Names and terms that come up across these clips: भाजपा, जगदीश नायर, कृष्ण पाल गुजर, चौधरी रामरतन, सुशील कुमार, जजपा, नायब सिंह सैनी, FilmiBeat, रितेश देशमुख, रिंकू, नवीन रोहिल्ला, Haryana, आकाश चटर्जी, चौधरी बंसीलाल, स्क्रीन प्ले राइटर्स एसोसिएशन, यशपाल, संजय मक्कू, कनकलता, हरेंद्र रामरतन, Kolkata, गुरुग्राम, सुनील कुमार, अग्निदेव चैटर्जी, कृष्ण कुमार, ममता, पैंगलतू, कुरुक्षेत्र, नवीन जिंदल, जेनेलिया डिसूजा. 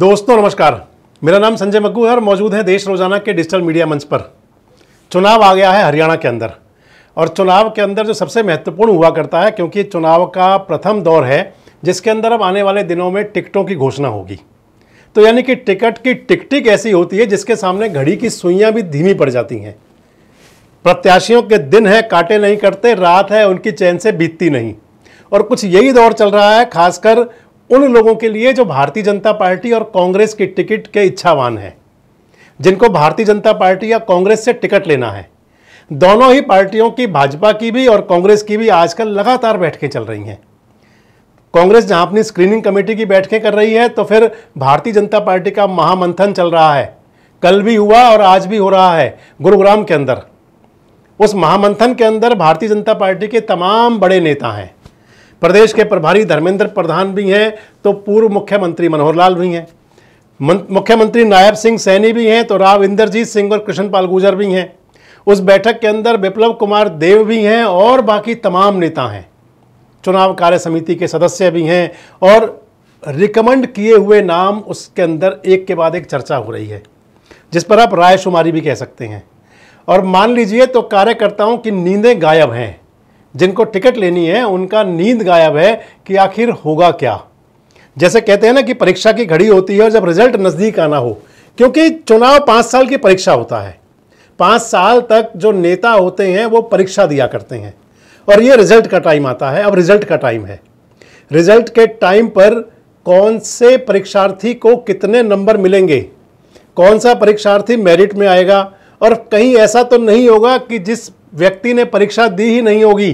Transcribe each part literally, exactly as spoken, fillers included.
दोस्तों नमस्कार, मेरा नाम संजय मक्कू है और मौजूद है देश रोजाना के डिजिटल मीडिया मंच पर। चुनाव आ गया है हरियाणा के अंदर, और चुनाव के अंदर जो सबसे महत्वपूर्ण हुआ करता है, क्योंकि चुनाव का प्रथम दौर है जिसके अंदर अब आने वाले दिनों में टिकटों की घोषणा होगी। तो यानी कि टिकट की टिकटिक ऐसी होती है जिसके सामने घड़ी की सुइयाँ भी धीमी पड़ जाती हैं। प्रत्याशियों के दिन है काटे नहीं करते, रात है उनकी चैन से बीतती नहीं। और कुछ यही दौर चल रहा है खासकर उन लोगों के लिए जो भारतीय जनता पार्टी और कांग्रेस की टिकट के इच्छावान हैं, जिनको भारतीय जनता पार्टी या कांग्रेस से टिकट लेना है। दोनों ही पार्टियों की, भाजपा की भी और कांग्रेस की भी, आजकल लगातार बैठकें चल रही हैं। कांग्रेस जहां अपनी स्क्रीनिंग कमेटी की बैठकें कर रही है, तो फिर भारतीय जनता पार्टी का महामंथन चल रहा है। कल भी हुआ और आज भी हो रहा है गुरुग्राम के अंदर। उस महामंथन के अंदर भारतीय जनता पार्टी के तमाम बड़े नेता हैं। प्रदेश के प्रभारी धर्मेंद्र प्रधान भी हैं, तो पूर्व मुख्यमंत्री मनोहर लाल भी हैं, मुख्यमंत्री नायब सिंह सैनी भी हैं, तो राव इंद्रजीत सिंह और कृष्ण पाल गुजर भी हैं। उस बैठक के अंदर विप्लव कुमार देव भी हैं और बाकी तमाम नेता हैं। चुनाव कार्य समिति के सदस्य भी हैं और रिकमेंड किए हुए नाम उसके अंदर एक के बाद एक चर्चा हो रही है, जिस पर आप रायशुमारी भी कह सकते हैं। और मान लीजिए तो कार्यकर्ताओं की नींदें गायब हैं। जिनको टिकट लेनी है उनका नींद गायब है कि आखिर होगा क्या। जैसे कहते हैं ना कि परीक्षा की घड़ी होती है और जब रिजल्ट नज़दीक आना हो, क्योंकि चुनाव पाँच साल की परीक्षा होता है। पाँच साल तक जो नेता होते हैं वो परीक्षा दिया करते हैं और ये रिजल्ट का टाइम आता है। अब रिजल्ट का टाइम है, रिजल्ट के टाइम पर कौन से परीक्षार्थी को कितने नंबर मिलेंगे, कौन सा परीक्षार्थी मेरिट में आएगा, और कहीं ऐसा तो नहीं होगा कि जिस व्यक्ति ने परीक्षा दी ही नहीं होगी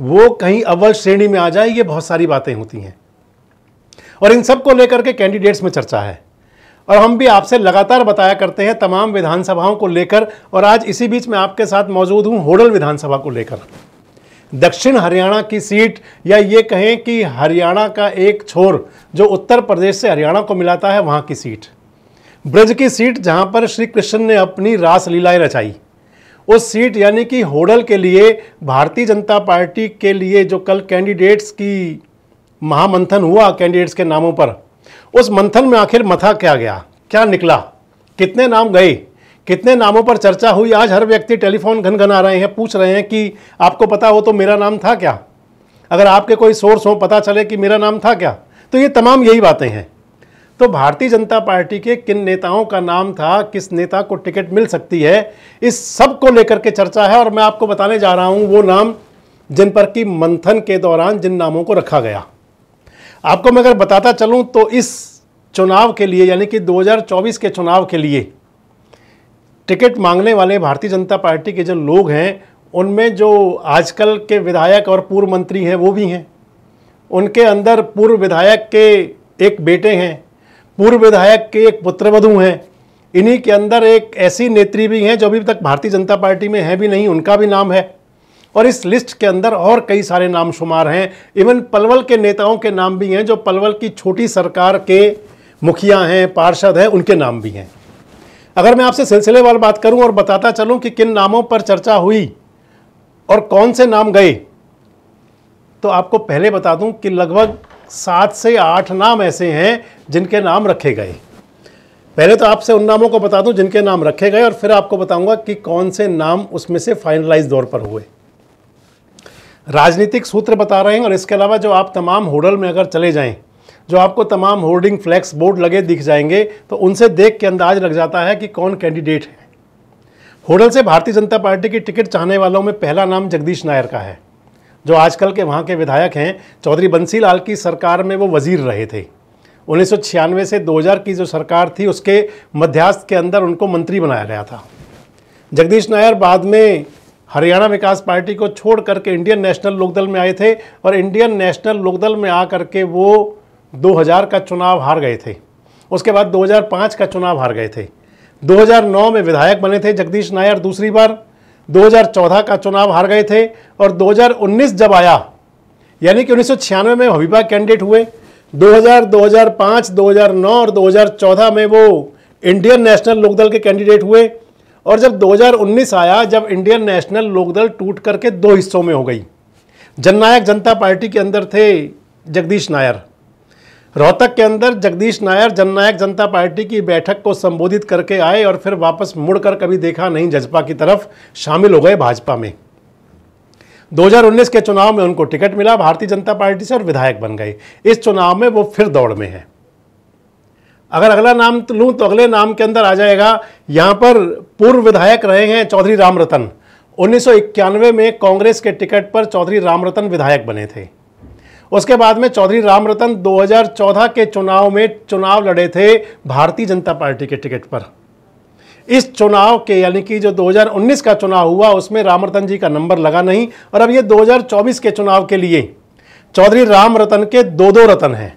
वो कहीं अव्वल श्रेणी में आ जाए। ये बहुत सारी बातें होती हैं और इन सब को लेकर के कैंडिडेट्स में चर्चा है। और हम भी आपसे लगातार बताया करते हैं तमाम विधानसभाओं को लेकर, और आज इसी बीच मैं आपके साथ मौजूद हूं होडल विधानसभा को लेकर। दक्षिण हरियाणा की सीट, या ये कहें कि हरियाणा का एक छोर जो उत्तर प्रदेश से हरियाणा को मिलाता है, वहाँ की सीट, ब्रज की सीट, जहाँ पर श्री कृष्ण ने अपनी रासलीलाएँ रचाई, उस सीट यानी कि होडल के लिए भारतीय जनता पार्टी के लिए जो कल कैंडिडेट्स की महामंथन हुआ कैंडिडेट्स के नामों पर, उस मंथन में आखिर मथा क्या गया, क्या निकला, कितने नाम गए, कितने नामों पर चर्चा हुई। आज हर व्यक्ति टेलीफोन घनघना रहे हैं, पूछ रहे हैं कि आपको पता हो तो मेरा नाम था क्या, अगर आपके कोई सोर्स हो पता चले कि मेरा नाम था क्या। तो ये तमाम यही बातें हैं। तो भारतीय जनता पार्टी के किन नेताओं का नाम था, किस नेता को टिकट मिल सकती है, इस सब को लेकर के चर्चा है। और मैं आपको बताने जा रहा हूं वो नाम जिन पर कि मंथन के दौरान जिन नामों को रखा गया। आपको मैं अगर बताता चलूं तो इस चुनाव के लिए, यानी कि दो हज़ार चौबीस के चुनाव के लिए टिकट मांगने वाले भारतीय जनता पार्टी के जो लोग हैं, उनमें जो आजकल के विधायक और पूर्व मंत्री हैं वो भी हैं। उनके अंदर पूर्व विधायक के एक बेटे हैं, पूर्व विधायक के एक पुत्रवधू हैं, इन्हीं के अंदर एक ऐसी नेत्री भी हैं जो अभी तक भारतीय जनता पार्टी में है भी नहीं, उनका भी नाम है। और इस लिस्ट के अंदर और कई सारे नाम शुमार हैं। इवन पलवल के नेताओं के नाम भी हैं जो पलवल की छोटी सरकार के मुखिया हैं, पार्षद हैं, उनके नाम भी हैं। अगर मैं आपसे सिलसिलेवार बात करूं और बताता चलूं कि किन नामों पर चर्चा हुई और कौन से नाम गए, तो आपको पहले बता दूं कि लगभग सात से आठ नाम ऐसे हैं जिनके नाम रखे गए। पहले तो आपसे उन नामों को बता दूं जिनके नाम रखे गए, और फिर आपको बताऊंगा कि कौन से नाम उसमें से फाइनलाइज दौर पर हुए। राजनीतिक सूत्र बता रहे हैं, और इसके अलावा जो आप तमाम होर्डल में अगर चले जाएं, जो आपको तमाम होर्डिंग फ्लैक्स बोर्ड लगे दिख जाएंगे, तो उनसे देख के अंदाज लग जाता है कि कौन कैंडिडेट है। होर्डल से भारतीय जनता पार्टी की टिकट चाहने वालों में पहला नाम जगदीश नायर का है, जो आजकल के वहाँ के विधायक हैं। चौधरी बंसीलाल की सरकार में वो वजीर रहे थे। उन्नीस सौ छियानवे से दो हज़ार की जो सरकार थी उसके मध्यस्थ के अंदर उनको मंत्री बनाया गया था। जगदीश नायर बाद में हरियाणा विकास पार्टी को छोड़ करके इंडियन नेशनल लोकदल में आए थे, और इंडियन नेशनल लोकदल में आ करके वो दो हज़ार का चुनाव हार गए थे। उसके बाद दो हज़ार पाँच का चुनाव हार गए थे। दो हज़ार नौ में विधायक बने थे जगदीश नायर दूसरी बार। दो हज़ार चौदह का चुनाव हार गए थे, और दो हज़ार उन्नीस जब आया, यानी कि उन्नीस सौ छियानवे में हबीबा कैंडिडेट हुए। दो हज़ार, दो हज़ार पाँच, दो हज़ार नौ और दो हज़ार चौदह में वो इंडियन नेशनल लोकदल के कैंडिडेट हुए। और जब दो हज़ार उन्नीस आया, जब इंडियन नेशनल लोकदल टूट करके दो हिस्सों में हो गई, जननायक जनता पार्टी के अंदर थे जगदीश नायर, रोहतक के अंदर जगदीश नायर जननायक जनता पार्टी की बैठक को संबोधित करके आए और फिर वापस मुड़कर कभी देखा नहीं जजपा की तरफ, शामिल हो गए भाजपा में। दो हज़ार उन्नीस के चुनाव में उनको टिकट मिला भारतीय जनता पार्टी से और विधायक बन गए। इस चुनाव में वो फिर दौड़ में हैं। अगर अगला नाम लूँ तो अगले नाम के अंदर आ जाएगा, यहाँ पर पूर्व विधायक रहे हैं चौधरी रामरतन। उन्नीस सौ इक्यानवे में कांग्रेस के टिकट पर चौधरी रामरतन विधायक बने थे। उसके बाद में चौधरी रामरतन दो हज़ार चौदह के चुनाव में चुनाव लड़े थे भारतीय जनता पार्टी के टिकट पर। इस चुनाव के यानी कि जो दो हज़ार उन्नीस का चुनाव हुआ उसमें रामरतन जी का नंबर लगा नहीं और अब ये दो हज़ार चौबीस के चुनाव के लिए चौधरी रामरतन के दो दो रतन हैं।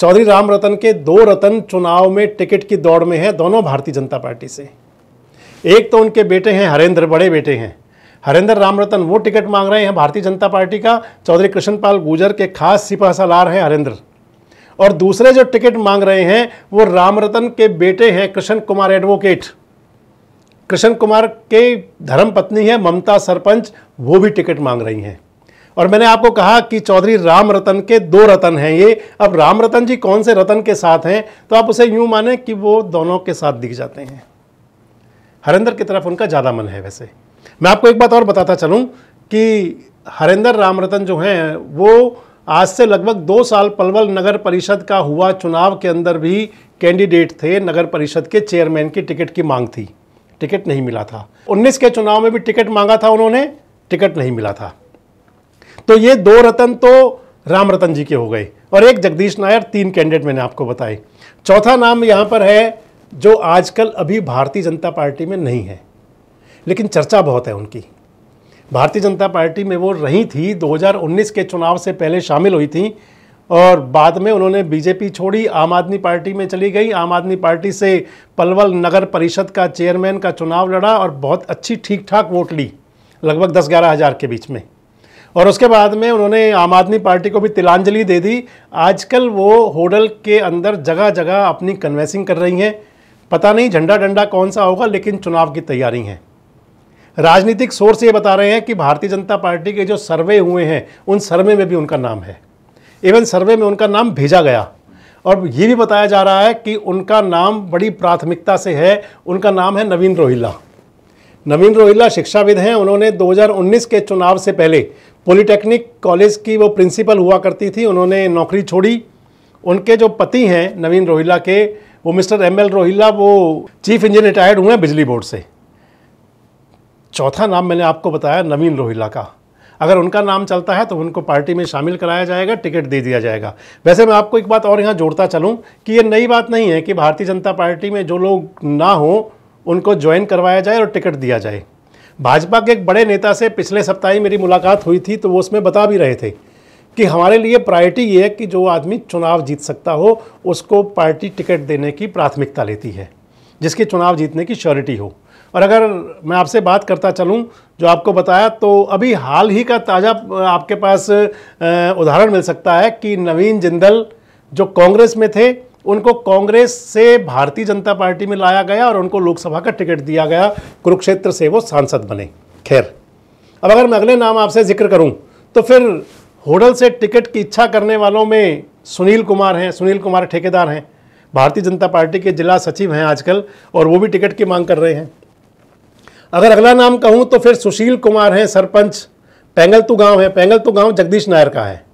चौधरी रामरतन के दो रतन चुनाव में टिकट की दौड़ में हैं, दोनों भारतीय जनता पार्टी से। एक तो उनके बेटे हैं हरेंद्र, बड़े बेटे हैं हरेंद्र रामरतन, वो टिकट मांग रहे हैं भारतीय जनता पार्टी का। चौधरी कृष्ण पाल गुजर के खास सिपह सलार हैं हरेंद्र। और दूसरे जो टिकट मांग रहे हैं वो रामरतन के बेटे हैं कृष्ण कुमार एडवोकेट। कृष्ण कुमार के धर्मपत्नी है ममता सरपंच, वो भी टिकट मांग रही हैं। और मैंने आपको कहा कि चौधरी रामरतन के दो रतन हैं ये। अब रामरतन जी कौन से रतन के साथ हैं तो आप उसे यूँ माने कि वो दोनों के साथ दिख जाते हैं। हरेंद्र की तरफ उनका ज़्यादा मन है। वैसे मैं आपको एक बात और बताता चलूं कि हरेंद्र रामरतन जो हैं वो आज से लगभग दो साल पलवल नगर परिषद का हुआ चुनाव के अंदर भी कैंडिडेट थे। नगर परिषद के चेयरमैन की टिकट की मांग थी, टिकट नहीं मिला था। उन्नीस के चुनाव में भी टिकट मांगा था उन्होंने, टिकट नहीं मिला था। तो ये दो रतन तो रामरतन जी के हो गए और एक जगदीश नायर, तीन कैंडिडेट मैंने आपको बताए। चौथा नाम यहाँ पर है जो आजकल अभी भारतीय जनता पार्टी में नहीं है लेकिन चर्चा बहुत है उनकी। भारतीय जनता पार्टी में वो रही थी, दो हज़ार उन्नीस के चुनाव से पहले शामिल हुई थी और बाद में उन्होंने बीजेपी छोड़ी, आम आदमी पार्टी में चली गई। आम आदमी पार्टी से पलवल नगर परिषद का चेयरमैन का चुनाव लड़ा और बहुत अच्छी ठीक ठाक वोट ली, लगभग दस ग्यारह हज़ार के बीच में। और उसके बाद में उन्होंने आम आदमी पार्टी को भी तिलांजलि दे दी। आजकल वो होडल के अंदर जगह जगह अपनी कन्वेंसिंग कर रही हैं। पता नहीं झंडा डंडा कौन सा होगा लेकिन चुनाव की तैयारी हैं। राजनीतिक सोर्स ये बता रहे हैं कि भारतीय जनता पार्टी के जो सर्वे हुए हैं उन सर्वे में भी उनका नाम है। इवन सर्वे में उनका नाम भेजा गया और ये भी बताया जा रहा है कि उनका नाम बड़ी प्राथमिकता से है। उनका नाम है नवीन रोहिल्ला। नवीन रोहिल्ला शिक्षाविद हैं। उन्होंने दो हज़ार उन्नीस के चुनाव से पहले पॉलिटेक्निक कॉलेज की वो प्रिंसिपल हुआ करती थी, उन्होंने नौकरी छोड़ी। उनके जो पति हैं नवीन रोहिल्ला के, वो मिस्टर एम एल रोहिल्ला, वो चीफ इंजीनियर रिटायर्ड हुए हैं बिजली बोर्ड से। चौथा नाम मैंने आपको बताया नवीन रोहिल्ला का। अगर उनका नाम चलता है तो उनको पार्टी में शामिल कराया जाएगा, टिकट दे दिया जाएगा। वैसे मैं आपको एक बात और यहाँ जोड़ता चलूँ कि ये नई बात नहीं है कि भारतीय जनता पार्टी में जो लोग ना हों उनको ज्वाइन करवाया जाए और टिकट दिया जाए। भाजपा के एक बड़े नेता से पिछले सप्ताह ही मेरी मुलाकात हुई थी तो वो उसमें बता भी रहे थे कि हमारे लिए प्रायोरिटी ये है कि जो आदमी चुनाव जीत सकता हो उसको पार्टी टिकट देने की प्राथमिकता लेती है, जिसके चुनाव जीतने की श्योरिटी हो। और अगर मैं आपसे बात करता चलूं जो आपको बताया तो अभी हाल ही का ताज़ा आपके पास उदाहरण मिल सकता है कि नवीन जिंदल जो कांग्रेस में थे उनको कांग्रेस से भारतीय जनता पार्टी में लाया गया और उनको लोकसभा का टिकट दिया गया। कुरुक्षेत्र से वो सांसद बने। खैर, अब अगर मैं अगले नाम आपसे जिक्र करूं तो फिर होडल से टिकट की इच्छा करने वालों में सुनील कुमार हैं। सुनील कुमार ठेकेदार हैं, भारतीय जनता पार्टी के जिला सचिव हैं आजकल और वो भी टिकट की मांग कर रहे हैं। अगर अगला नाम कहूँ तो फिर सुशील कुमार हैं सरपंच, पैंगलतू गांव है। पैंगलतू गांव जगदीश नायर का है।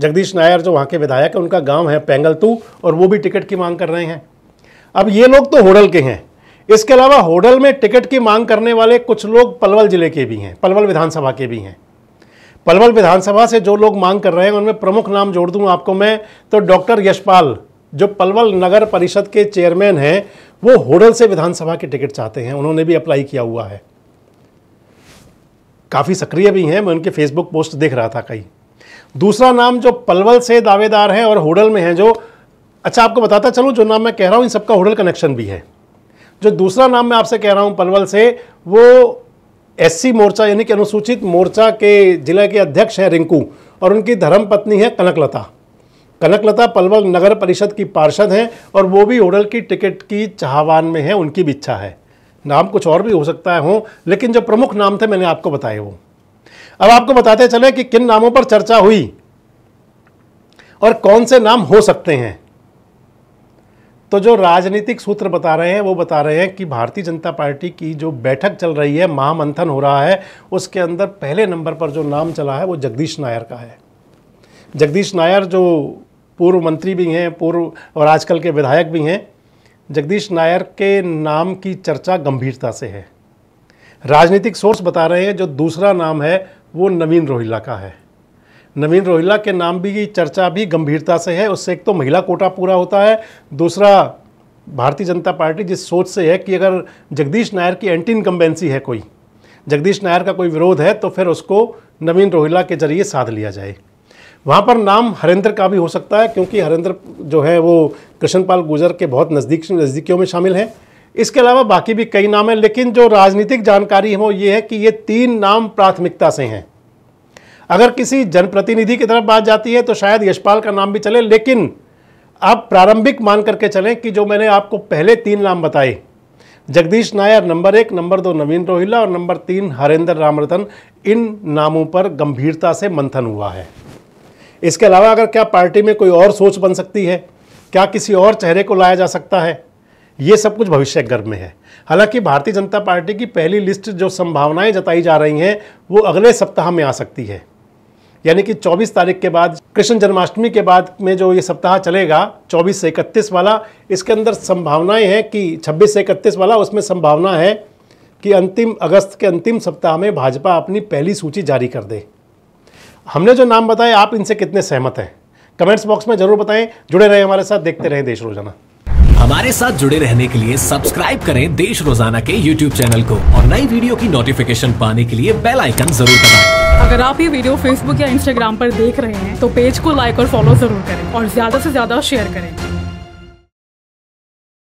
जगदीश नायर जो वहाँ के विधायक है उनका गांव है पैंगलतू और वो भी टिकट की मांग कर रहे हैं। अब ये लोग तो होडल के हैं, इसके अलावा होडल में टिकट की मांग करने वाले कुछ लोग पलवल जिले के भी हैं, पलवल विधानसभा के भी हैं। पलवल विधानसभा से जो लोग मांग कर रहे हैं उनमें प्रमुख नाम जोड़ दूँ आपको मैं तो डॉक्टर यशपाल जो पलवल नगर परिषद के चेयरमैन हैं, वो होडल से विधानसभा की टिकट चाहते हैं। उन्होंने भी अप्लाई किया हुआ है, काफ़ी सक्रिय भी हैं, मैं उनके फेसबुक पोस्ट देख रहा था कई। दूसरा नाम जो पलवल से दावेदार हैं और होडल में हैं जो, अच्छा आपको बताता चलूं जो नाम मैं कह रहा हूं इन सबका होडल कनेक्शन भी है। जो दूसरा नाम मैं आपसे कह रहा हूं पलवल से, वो एससी मोर्चा यानी कि अनुसूचित मोर्चा के जिला के अध्यक्ष हैं रिंकू और उनकी धर्मपत्नी है कनकलता। कनकलता पलवल नगर परिषद की पार्षद हैं और वो भी होडल की टिकट की चाहवान में हैं, उनकी भी इच्छा है। नाम कुछ और भी हो सकता है हों लेकिन जो प्रमुख नाम थे मैंने आपको बताए वो। अब आपको बताते चले कि किन नामों पर चर्चा हुई। और कौन से नाम हो सकते हैं। तो जो राजनीतिक सूत्र बता रहे हैं वो बता रहे हैं कि भारतीय जनता पार्टी की जो बैठक चल रही है, महामंथन हो रहा है, उसके अंदर पहले नंबर पर जो नाम चला है वो जगदीश नायर का है। जगदीश नायर जो पूर्व मंत्री भी हैं, पूर्व और आजकल के विधायक भी हैं, जगदीश नायर के नाम की चर्चा गंभीरता से है। राजनीतिक सोर्स बता रहे हैं जो दूसरा नाम है वो नवीन रोहिल्ला का है। नवीन रोहिल्ला के नाम भी की चर्चा भी गंभीरता से है। उससे एक तो महिला कोटा पूरा होता है, दूसरा भारतीय जनता पार्टी जिस सोच से है कि अगर जगदीश नायर की एंटी इनकम्बेंसी है, कोई जगदीश नायर का कोई विरोध है, तो फिर उसको नवीन रोहिल्ला के जरिए साध लिया जाए। वहाँ पर नाम हरेंद्र का भी हो सकता है क्योंकि हरेंद्र जो है वो कृष्ण पाल गुजर के बहुत नज़दीक नज़दीकियों में शामिल हैं। इसके अलावा बाकी भी कई नाम हैं, लेकिन जो राजनीतिक जानकारी है वो ये है कि ये तीन नाम प्राथमिकता से हैं। अगर किसी जनप्रतिनिधि की तरफ बात जाती है तो शायद यशपाल का नाम भी चले, लेकिन आप प्रारंभिक मान करके चलें कि जो मैंने आपको पहले तीन नाम बताए, जगदीश नायर नंबर एक, नंबर दो नवीन रोहिल्ला और नंबर तीन हरेंद्र रामरतन, इन नामों पर गंभीरता से मंथन हुआ है। इसके अलावा अगर क्या पार्टी में कोई और सोच बन सकती है, क्या किसी और चेहरे को लाया जा सकता है, ये सब कुछ भविष्य के गर्भ में है। हालांकि भारतीय जनता पार्टी की पहली लिस्ट जो संभावनाएं जताई जा रही हैं वो अगले सप्ताह में आ सकती है, यानी कि चौबीस तारीख के बाद, कृष्ण जन्माष्टमी के बाद में जो ये सप्ताह चलेगा चौबीस से इकतीस वाला, इसके अंदर संभावनाएँ हैं कि छब्बीस से इकतीस वाला, उसमें संभावना है कि अंतिम अगस्त के अंतिम सप्ताह में भाजपा अपनी पहली सूची जारी कर दे। हमने जो नाम बताए आप इनसे कितने सहमत हैं, कमेंट्स बॉक्स में जरूर बताएं। जुड़े रहें हमारे साथ, देखते रहें देश रोजाना। हमारे साथ जुड़े रहने के लिए सब्सक्राइब करें देश रोजाना के यूट्यूब चैनल को और नई वीडियो की नोटिफिकेशन पाने के लिए बेल आइकन जरूर दबाएं। अगर आप ये वीडियो फेसबुक या इंस्टाग्राम पर देख रहे हैं तो पेज को लाइक और फॉलो जरूर करें और ज्यादा से ज्यादा शेयर करें।